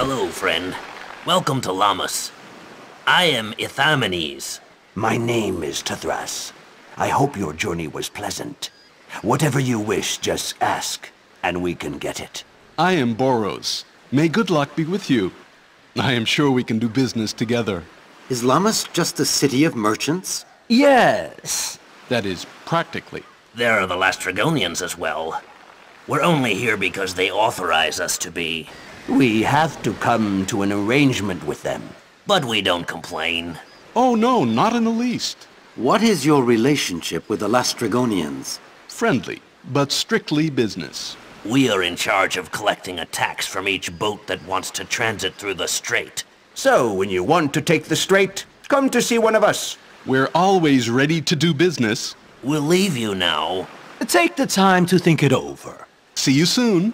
Hello, friend. Welcome to Lamos. I am Ithamenes. My name is Tathras. I hope your journey was pleasant. Whatever you wish, just ask, and we can get it. I am Boros. May good luck be with you. I am sure we can do business together. Is Lamos just a city of merchants? Yes. That is, practically. There are the Laestrygonians as well. We're only here because they authorize us to be. We have to come to an arrangement with them. But we don't complain. Oh no, not in the least. What is your relationship with the Laestrygonians? Friendly, but strictly business. We are in charge of collecting a tax from each boat that wants to transit through the strait. So, when you want to take the strait, come to see one of us. We're always ready to do business. We'll leave you now. Take the time to think it over. See you soon.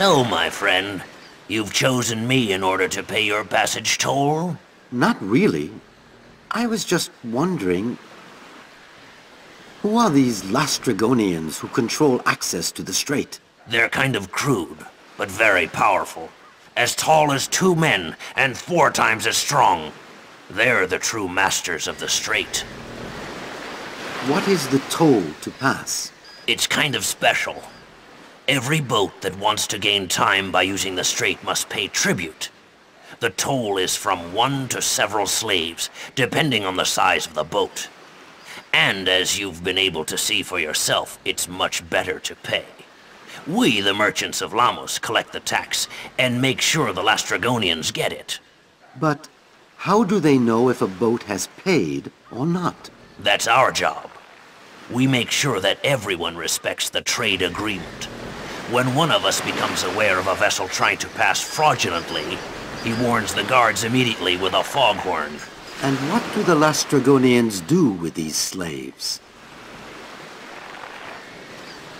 So, my friend, you've chosen me in order to pay your passage toll? Not really. I was just wondering, who are these Laestrygonians who control access to the strait? They're kind of crude, but very powerful. As tall as two men, and 4 times as strong. They're the true masters of the strait. What is the toll to pass? It's kind of special. Every boat that wants to gain time by using the strait must pay tribute. The toll is from 1 to several slaves, depending on the size of the boat. And as you've been able to see for yourself, it's much better to pay. We, the merchants of Lamos, collect the tax and make sure the Laestrygonians get it. But how do they know if a boat has paid or not? That's our job. We make sure that everyone respects the trade agreement. When one of us becomes aware of a vessel trying to pass fraudulently, he warns the guards immediately with a foghorn. And what do the Laestrygonians do with these slaves?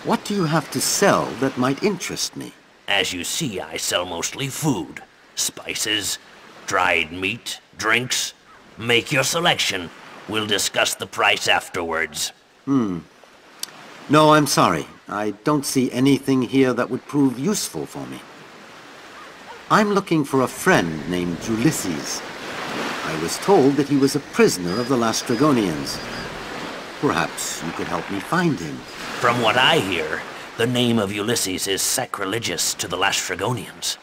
What do you have to sell that might interest me? As you see, I sell mostly food, spices, dried meat, drinks. Make your selection. We'll discuss the price afterwards. No, I'm sorry. I don't see anything here that would prove useful for me. I'm looking for a friend named Ulysses. I was told that he was a prisoner of the Laestrygonians. Perhaps you could help me find him. From what I hear, the name of Ulysses is sacrilegious to the Laestrygonians.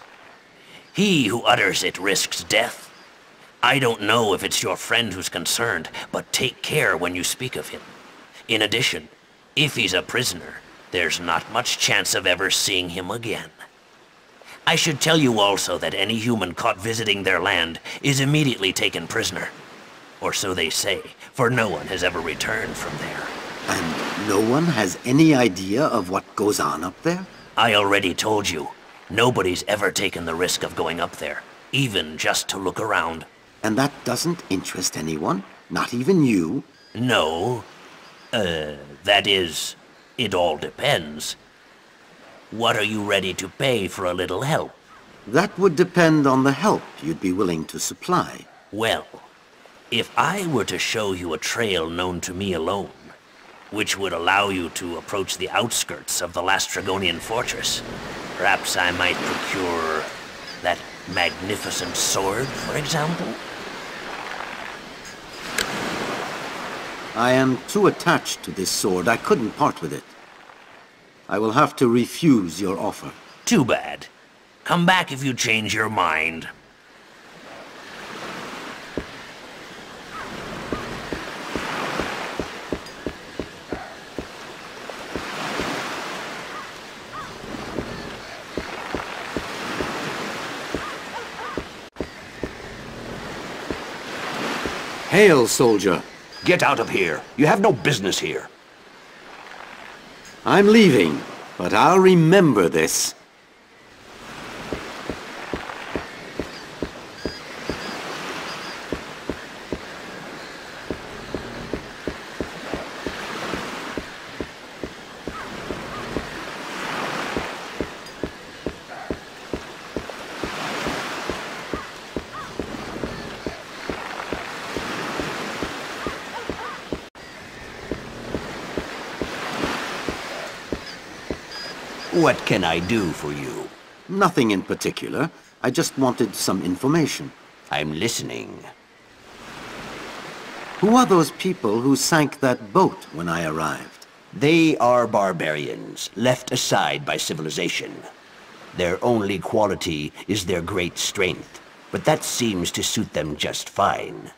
He who utters it risks death. I don't know if it's your friend who's concerned, but take care when you speak of him. In addition, if he's a prisoner, there's not much chance of ever seeing him again. I should tell you also that any human caught visiting their land is immediately taken prisoner. Or so they say, for no one has ever returned from there. And no one has any idea of what goes on up there? I already told you, nobody's ever taken the risk of going up there, even just to look around. And that doesn't interest anyone? Not even you? No. That is... it all depends. What are you ready to pay for a little help? That would depend on the help you'd be willing to supply. Well, if I were to show you a trail known to me alone, which would allow you to approach the outskirts of the Laestrygonian fortress, perhaps I might procure that magnificent sword, for example? I am too attached to this sword. I couldn't part with it. I will have to refuse your offer. Too bad. Come back if you change your mind. Hail, soldier! Get out of here! You have no business here! I'm leaving, but I'll remember this. What can I do for you? Nothing in particular. I just wanted some information. I'm listening. Who are those people who sank that boat when I arrived? They are barbarians, left aside by civilization. Their only quality is their great strength, but that seems to suit them just fine.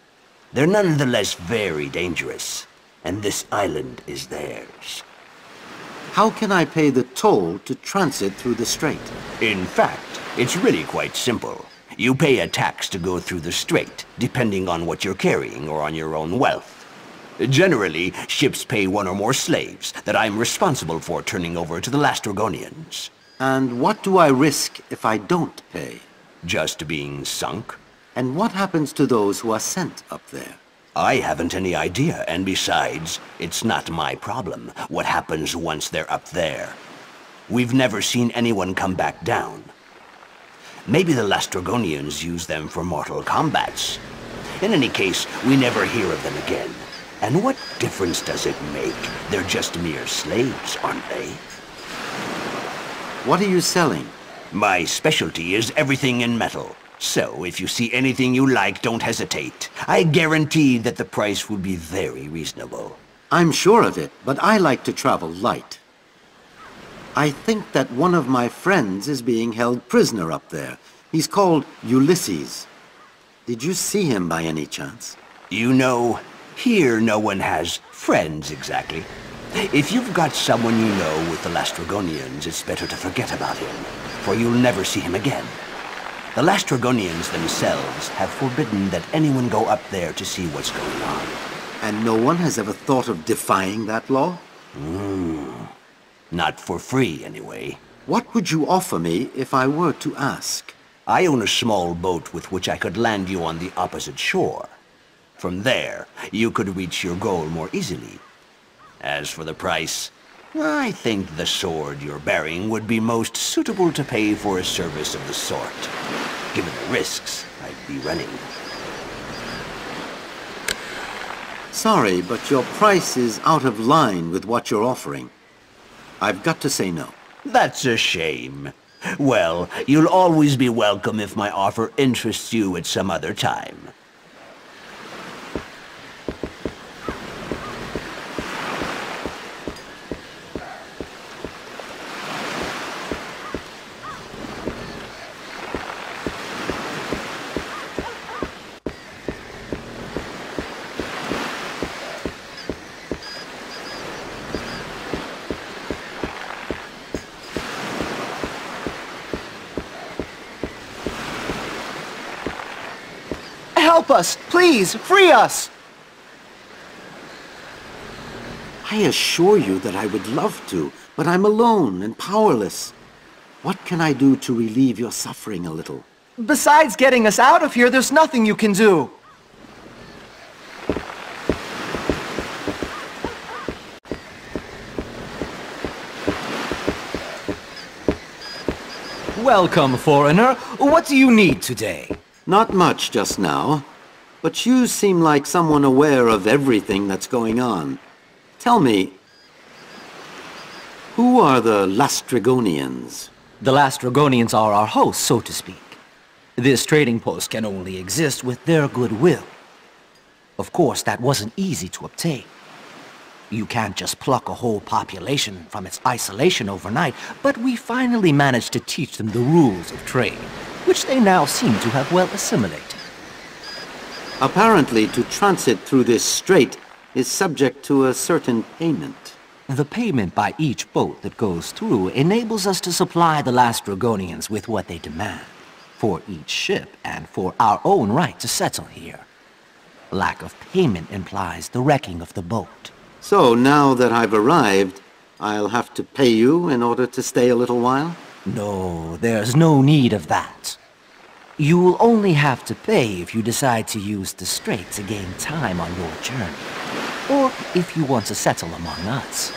They're nonetheless very dangerous, and this island is theirs. How can I pay the toll to transit through the strait? In fact, it's really quite simple. You pay a tax to go through the strait, depending on what you're carrying or on your own wealth. Generally, ships pay one or more slaves that I'm responsible for turning over to the Laestrygonians. And what do I risk if I don't pay? Just being sunk. And what happens to those who are sent up there? I haven't any idea, and besides, it's not my problem what happens once they're up there. We've never seen anyone come back down. Maybe the Laestrygonians use them for mortal combats. In any case, we never hear of them again. And what difference does it make? They're just mere slaves, aren't they? What are you selling? My specialty is everything in metal. So, if you see anything you like, don't hesitate. I guarantee that the price will be very reasonable. I'm sure of it, but I like to travel light. I think that one of my friends is being held prisoner up there. He's called Ulysses. Did you see him by any chance? You know, here no one has friends exactly. If you've got someone you know with the Laestrygonians, it's better to forget about him, for you'll never see him again. The Laestrygonians themselves have forbidden that anyone go up there to see what's going on. And no one has ever thought of defying that law? Not for free, anyway. What would you offer me if I were to ask? I own a small boat with which I could land you on the opposite shore. From there, you could reach your goal more easily. As for the price, I think the sword you're bearing would be most suitable to pay for a service of the sort. Given the risks, I'd be running. Sorry, but your price is out of line with what you're offering. I've got to say no. That's a shame. Well, you'll always be welcome if my offer interests you at some other time. Help us! Please, free us! I assure you that I would love to, but I'm alone and powerless. What can I do to relieve your suffering a little? Besides getting us out of here, there's nothing you can do. Welcome, foreigner. What do you need today? Not much just now, but you seem like someone aware of everything that's going on. Tell me, who are the Laestrygonians? The Laestrygonians are our hosts, so to speak. This trading post can only exist with their goodwill. Of course, that wasn't easy to obtain. You can't just pluck a whole population from its isolation overnight, but we finally managed to teach them the rules of trade, which they now seem to have well assimilated. Apparently, to transit through this strait is subject to a certain payment. The payment by each boat that goes through enables us to supply the Laestrygonians with what they demand, for each ship and for our own right to settle here. Lack of payment implies the wrecking of the boat. So now that I've arrived, I'll have to pay you in order to stay a little while? No, there's no need of that. You will only have to pay if you decide to use the strait to gain time on your journey, or if you want to settle among us.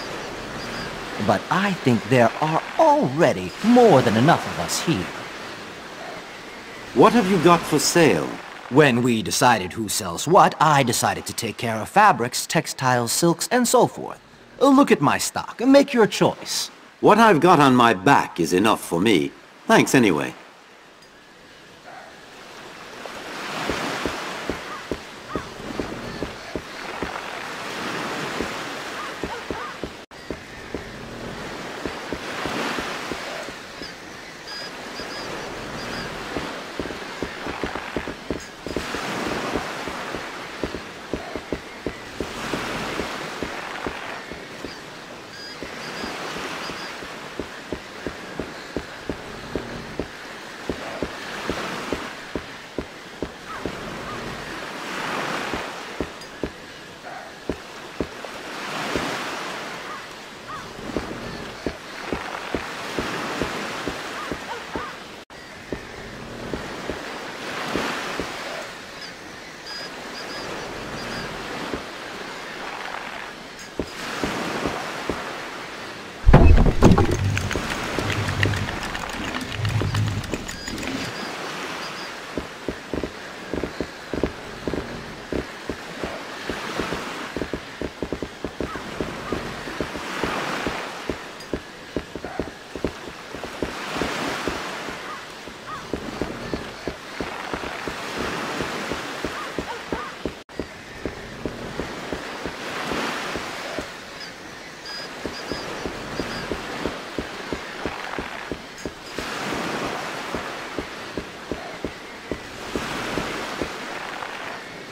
But I think there are already more than enough of us here. What have you got for sale? When we decided who sells what, I decided to take care of fabrics, textiles, silks, and so forth. Look at my stock and make your choice. What I've got on my back is enough for me. Thanks anyway.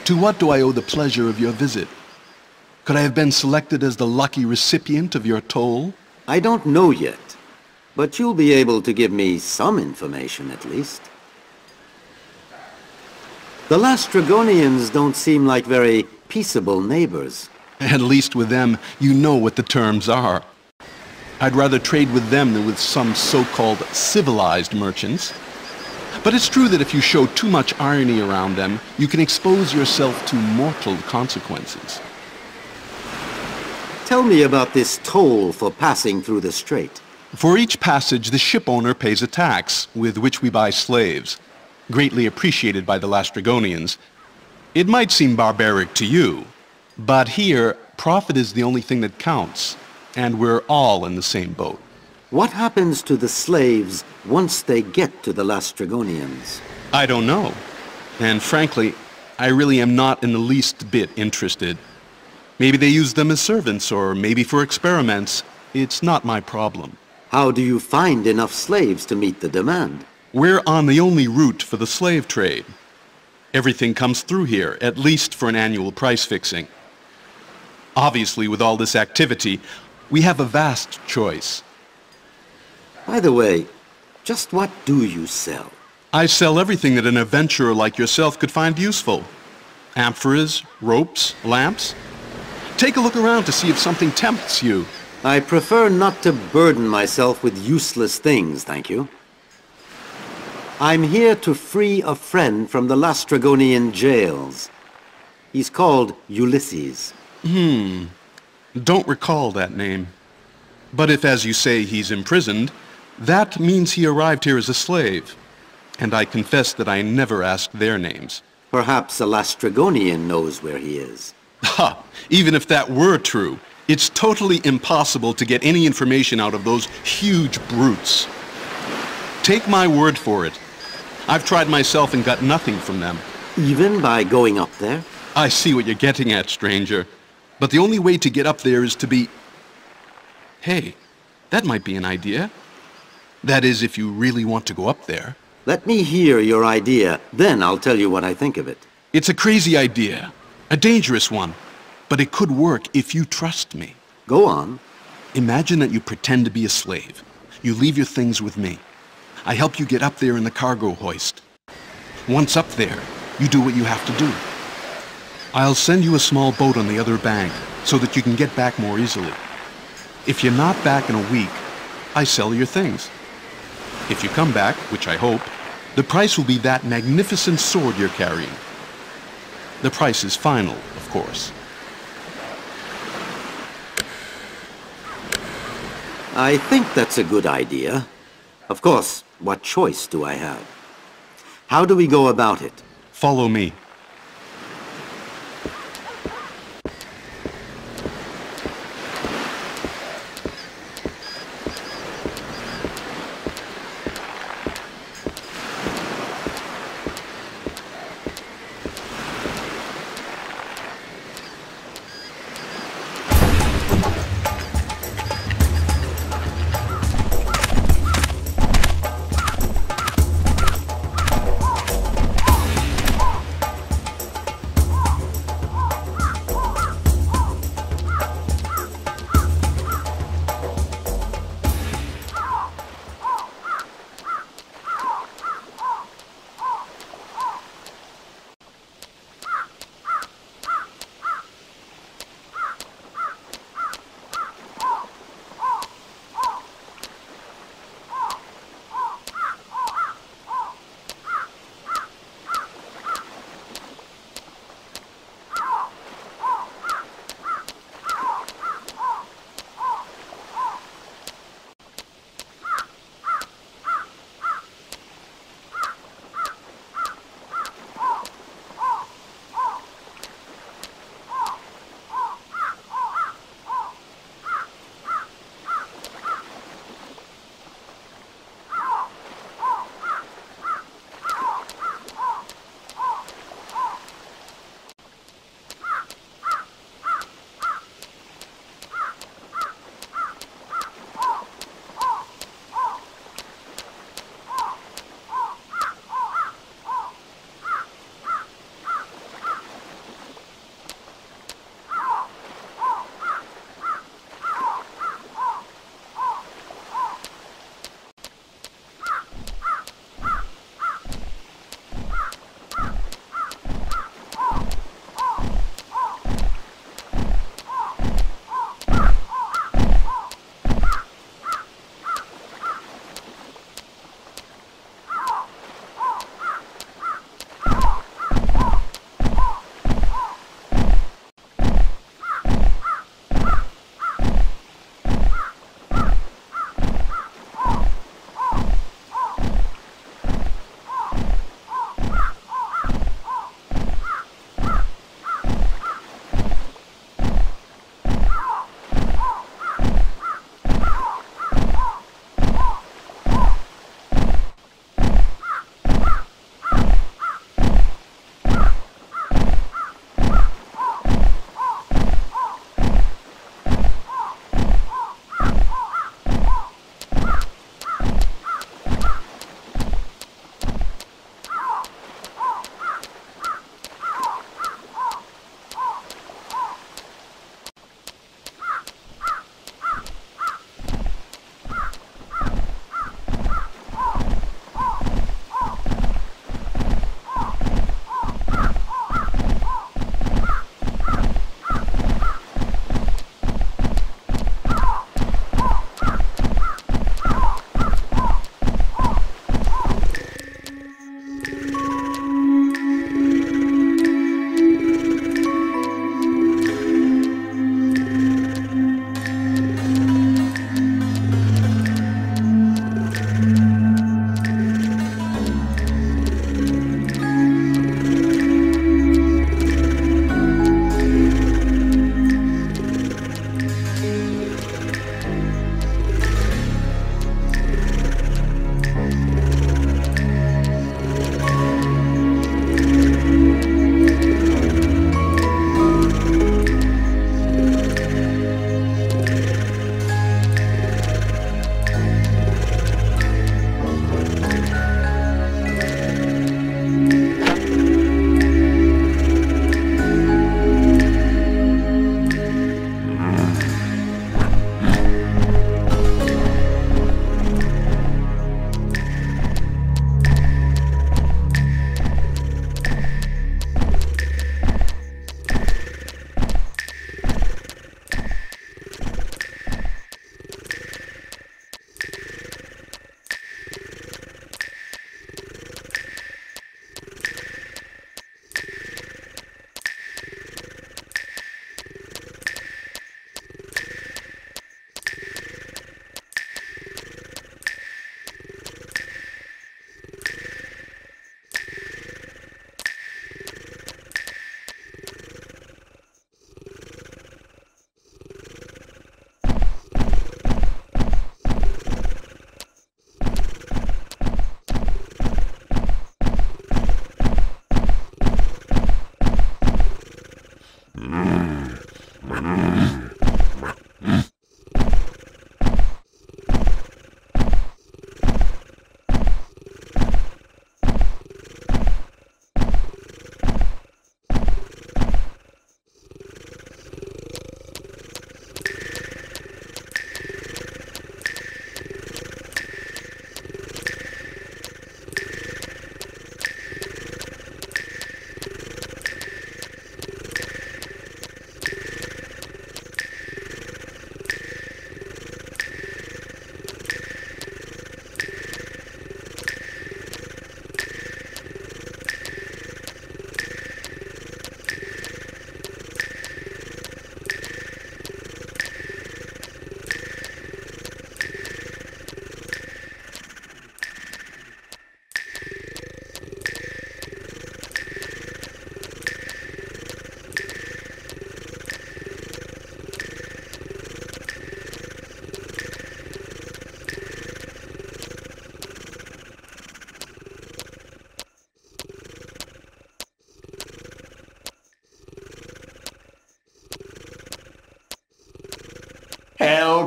To what do I owe the pleasure of your visit? Could I have been selected as the lucky recipient of your toll? I don't know yet, but you'll be able to give me some information at least. The Laestrygonians don't seem like very peaceable neighbors. At least with them, you know what the terms are. I'd rather trade with them than with some so-called civilized merchants. But it's true that if you show too much irony around them, you can expose yourself to mortal consequences. Tell me about this toll for passing through the strait. For each passage, the ship owner pays a tax, with which we buy slaves, greatly appreciated by the Laestrygonians. It might seem barbaric to you, but here, profit is the only thing that counts, and we're all in the same boat. What happens to the slaves once they get to the Laestrygonians? I don't know. And frankly, I really am not in the least bit interested. Maybe they use them as servants, or maybe for experiments. It's not my problem. How do you find enough slaves to meet the demand? We're on the only route for the slave trade. Everything comes through here, at least for an annual price fixing. Obviously, with all this activity, we have a vast choice. By the way, just what do you sell? I sell everything that an adventurer like yourself could find useful. Amphoras, ropes, lamps. Take a look around to see if something tempts you. I prefer not to burden myself with useless things, thank you. I'm here to free a friend from the Laestrygonian jails. He's called Ulysses. Don't recall that name. But if, as you say, he's imprisoned, That means he arrived here as a slave, and I confess that I never asked their names. Perhaps a Laestrygonian knows where he is. Ha! Even if that were true, it's totally impossible to get any information out of those huge brutes. Take my word for it. I've tried myself and got nothing from them. Even by going up there? I see what you're getting at, stranger. But the only way to get up there is to be... Hey, that might be an idea. That is, if you really want to go up there. Let me hear your idea, then I'll tell you what I think of it. It's a crazy idea, a dangerous one, but it could work if you trust me. Go on. Imagine that you pretend to be a slave. You leave your things with me. I help you get up there in the cargo hoist. Once up there, you do what you have to do. I'll send you a small boat on the other bank so that you can get back more easily. If you're not back in a week, I sell your things. If you come back, which I hope, the price will be that magnificent sword you're carrying. The price is final, of course. I think that's a good idea. Of course, what choice do I have? How do we go about it? Follow me.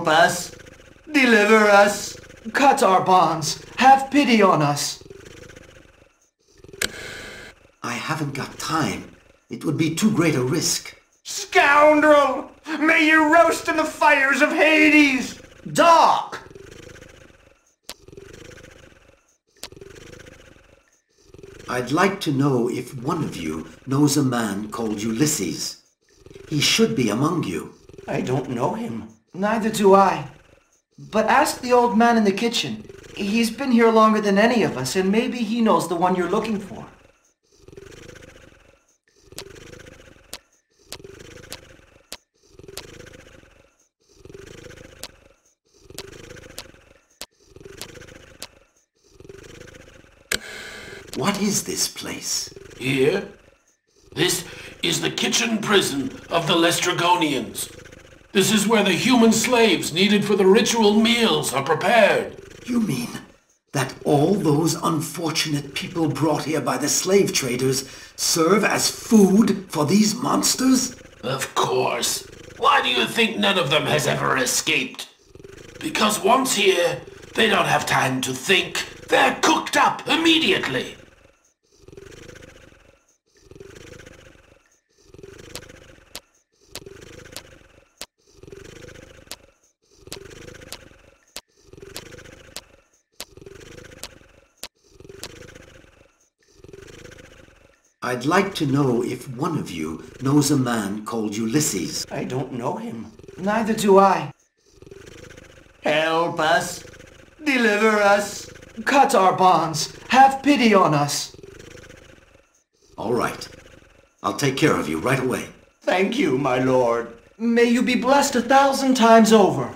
help us, deliver us, cut our bonds, have pity on us. I haven't got time. It would be too great a risk. Scoundrel! May you roast in the fires of Hades! Dark! I'd like to know if one of you knows a man called Ulysses. He should be among you. I don't know him. Neither do I. But ask the old man in the kitchen. He's been here longer than any of us, and maybe he knows the one you're looking for. What is this place? Here? This is the kitchen prison of the Laestrygonians. This is where the human slaves needed for the ritual meals are prepared. You mean that all those unfortunate people brought here by the slave traders serve as food for these monsters? Of course. Why do you think none of them has ever escaped? Because once here, they don't have time to think. They're cooked up immediately. I'd like to know if one of you knows a man called Ulysses. I don't know him. Neither do I. Help us. Deliver us. Cut our bonds. Have pity on us. All right. I'll take care of you right away. Thank you, my lord. May you be blessed 1,000 times over.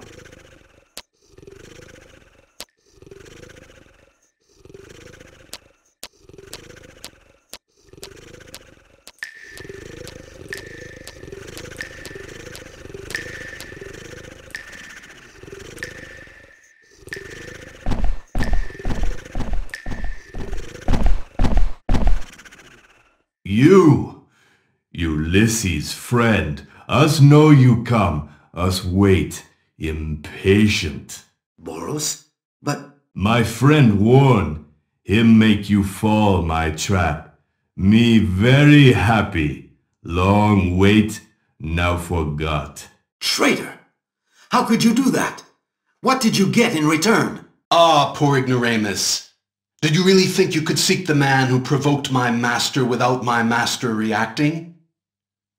Ulysses, friend, us know you come, us wait, impatient. Boros? But... My friend warn, him make you fall my trap. Me very happy, long wait, now forgot. Traitor! How could you do that? What did you get in return? Ah, poor ignoramus. Did you really think you could seek the man who provoked my master without my master reacting?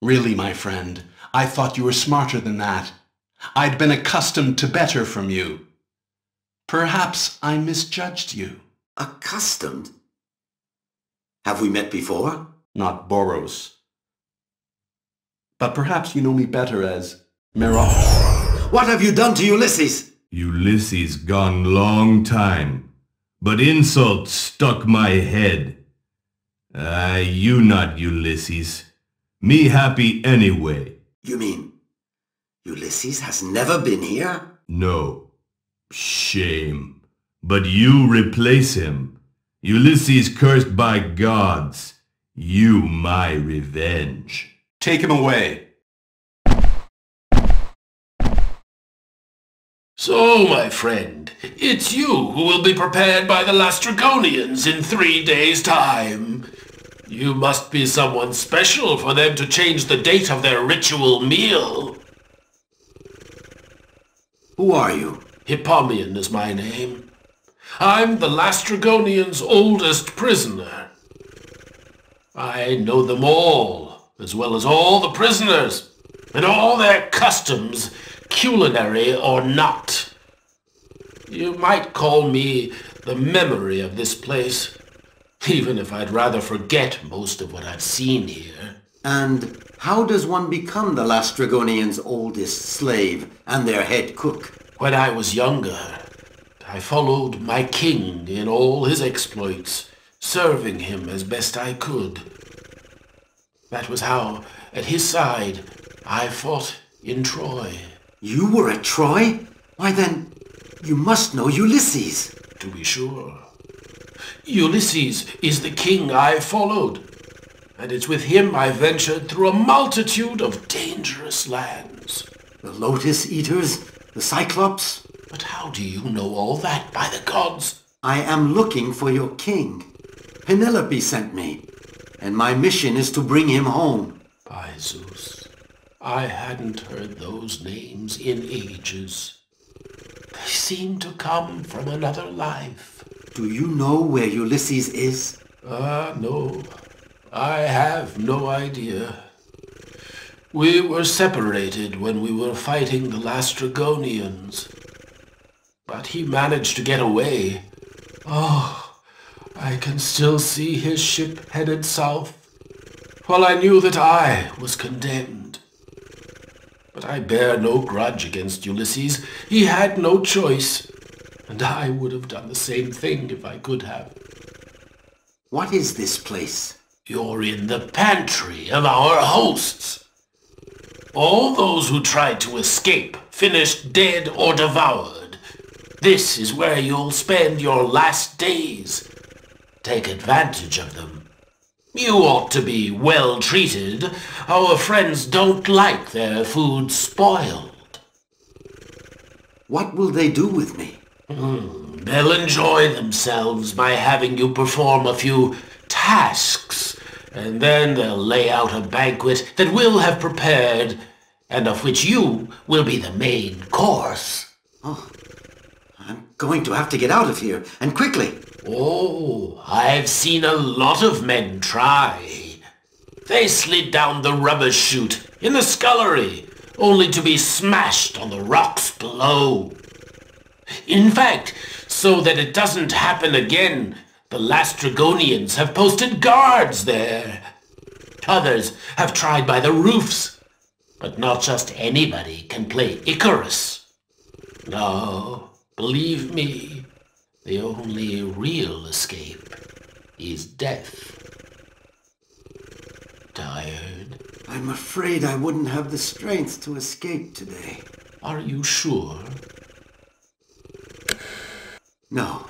Really, my friend, I thought you were smarter than that. I'd been accustomed to better from you. Perhaps I misjudged you. Accustomed? Have we met before? Not Boros. But perhaps you know me better as Merops. What have you done to Ulysses? Ulysses gone long time, but insult stuck my head. You not Ulysses. Me happy anyway. You mean, Ulysses has never been here? No. Shame. But you replace him. Ulysses cursed by gods. You my revenge. Take him away. So, my friend, it's you who will be prepared by the Laestrygonians in 3 days' time. You must be someone special for them to change the date of their ritual meal. Who are you? Hippomian is my name. I'm the Laestrygonians' oldest prisoner. I know them all, as well as all the prisoners, and all their customs, culinary or not. You might call me the memory of this place. Even if I'd rather forget most of what I've seen here. And how does one become the Laestrygonians' oldest slave and their head cook? When I was younger, I followed my king in all his exploits, serving him as best I could. That was how, at his side, I fought in Troy. You were at Troy? Why then, you must know Ulysses. To be sure. Ulysses is the king I followed, and it's with him I ventured through a multitude of dangerous lands. The lotus eaters, the Cyclops. But how do you know all that, by the gods? I am looking for your king. Penelope sent me, and my mission is to bring him home. By Zeus, I hadn't heard those names in ages. They seem to come from another life. Do you know where Ulysses is? No. I have no idea. We were separated when we were fighting the Laestrygonians. But he managed to get away. Oh, I can still see his ship headed south. Well, I knew that I was condemned. But I bear no grudge against Ulysses. He had no choice. And I would have done the same thing if I could have. What is this place? You're in the pantry of our hosts. All those who tried to escape finished dead or devoured. This is where you'll spend your last days. Take advantage of them. You ought to be well treated. Our friends don't like their food spoiled. What will they do with me? They'll enjoy themselves by having you perform a few tasks, and then they'll lay out a banquet that we'll have prepared, and of which you will be the main course. Oh, I'm going to have to get out of here, and quickly. Oh, I've seen a lot of men try. They slid down the rubbish chute in the scullery, only to be smashed on the rocks below. In fact, so that it doesn't happen again, the Laestrygonians have posted guards there. Others have tried by the roofs, but not just anybody can play Icarus. No, believe me, the only real escape is death. Tired? I'm afraid I wouldn't have the strength to escape today. Are you sure? No.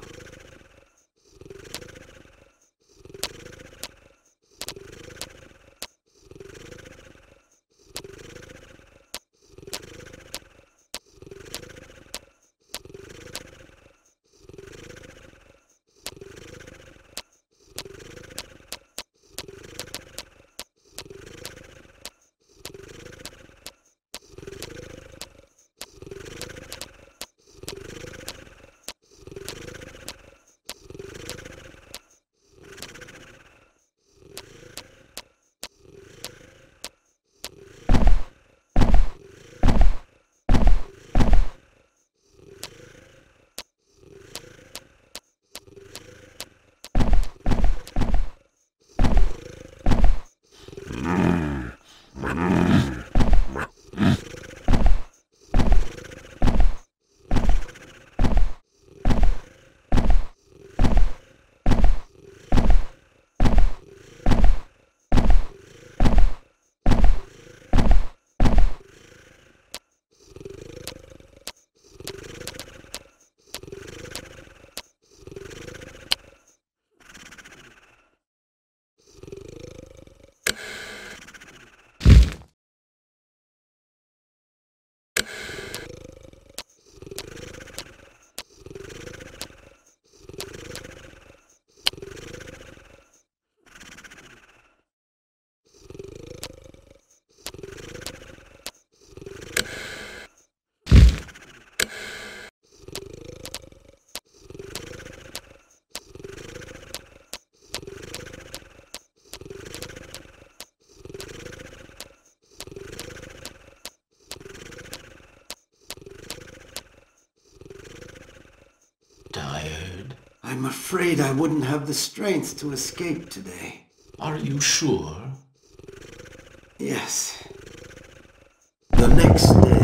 I'm afraid I wouldn't have the strength to escape today. Are you sure? Yes. The next day.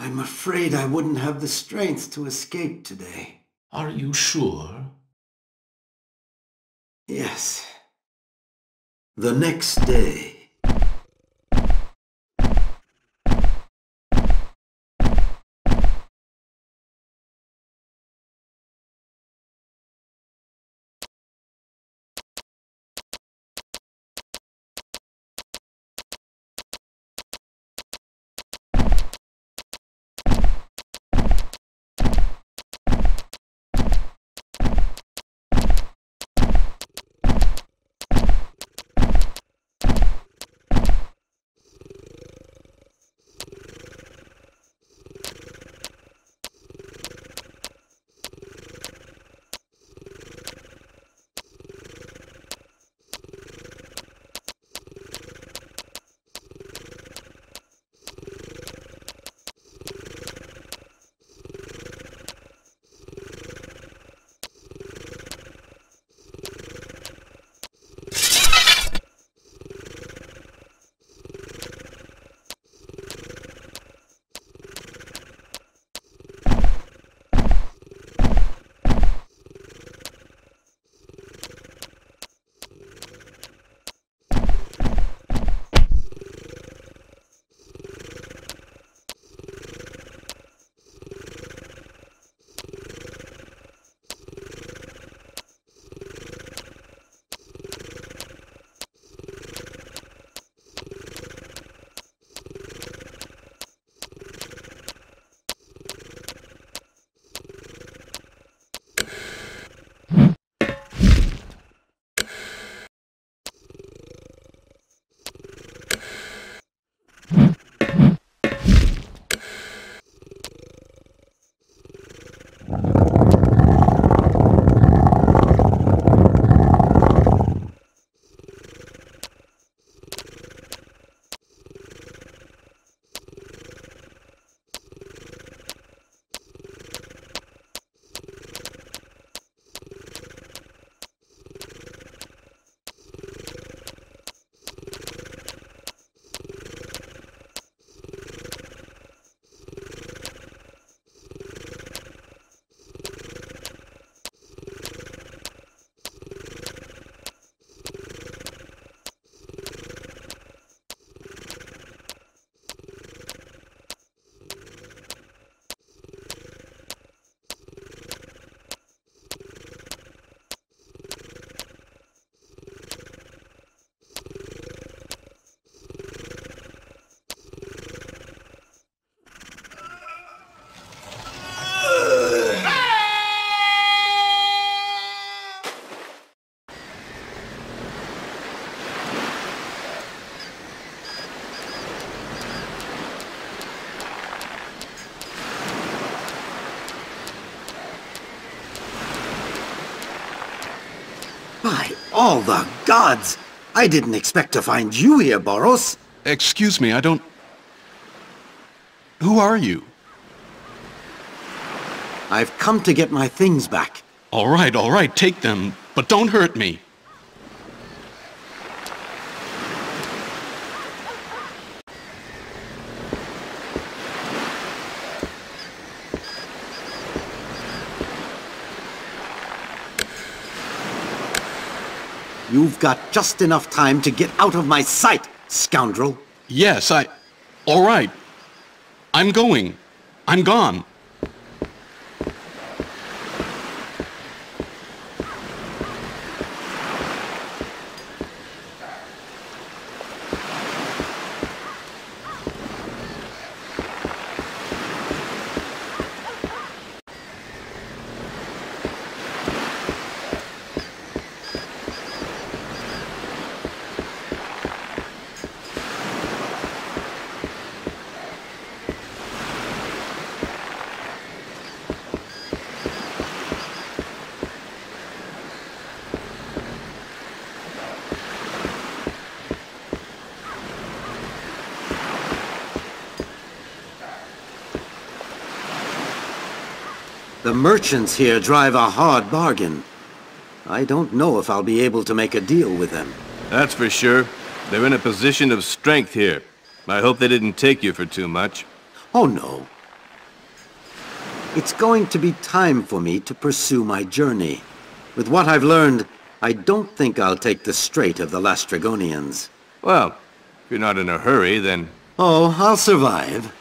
I'm afraid I wouldn't have the strength to escape today. Are you sure? Yes. The next day. By all the gods! I didn't expect to find you here, Boros! Excuse me, I don't... Who are you? I've come to get my things back. Alright, take them, but don't hurt me. You've got just enough time to get out of my sight, scoundrel. Yes, I... All right. I'm going. I'm gone. The merchants here drive a hard bargain. I don't know if I'll be able to make a deal with them. That's for sure. They're in a position of strength here. I hope they didn't take you for too much. Oh no. It's going to be time for me to pursue my journey. With what I've learned, I don't think I'll take the strait of the Laestrygonians. Well, if you're not in a hurry, then... Oh, I'll survive.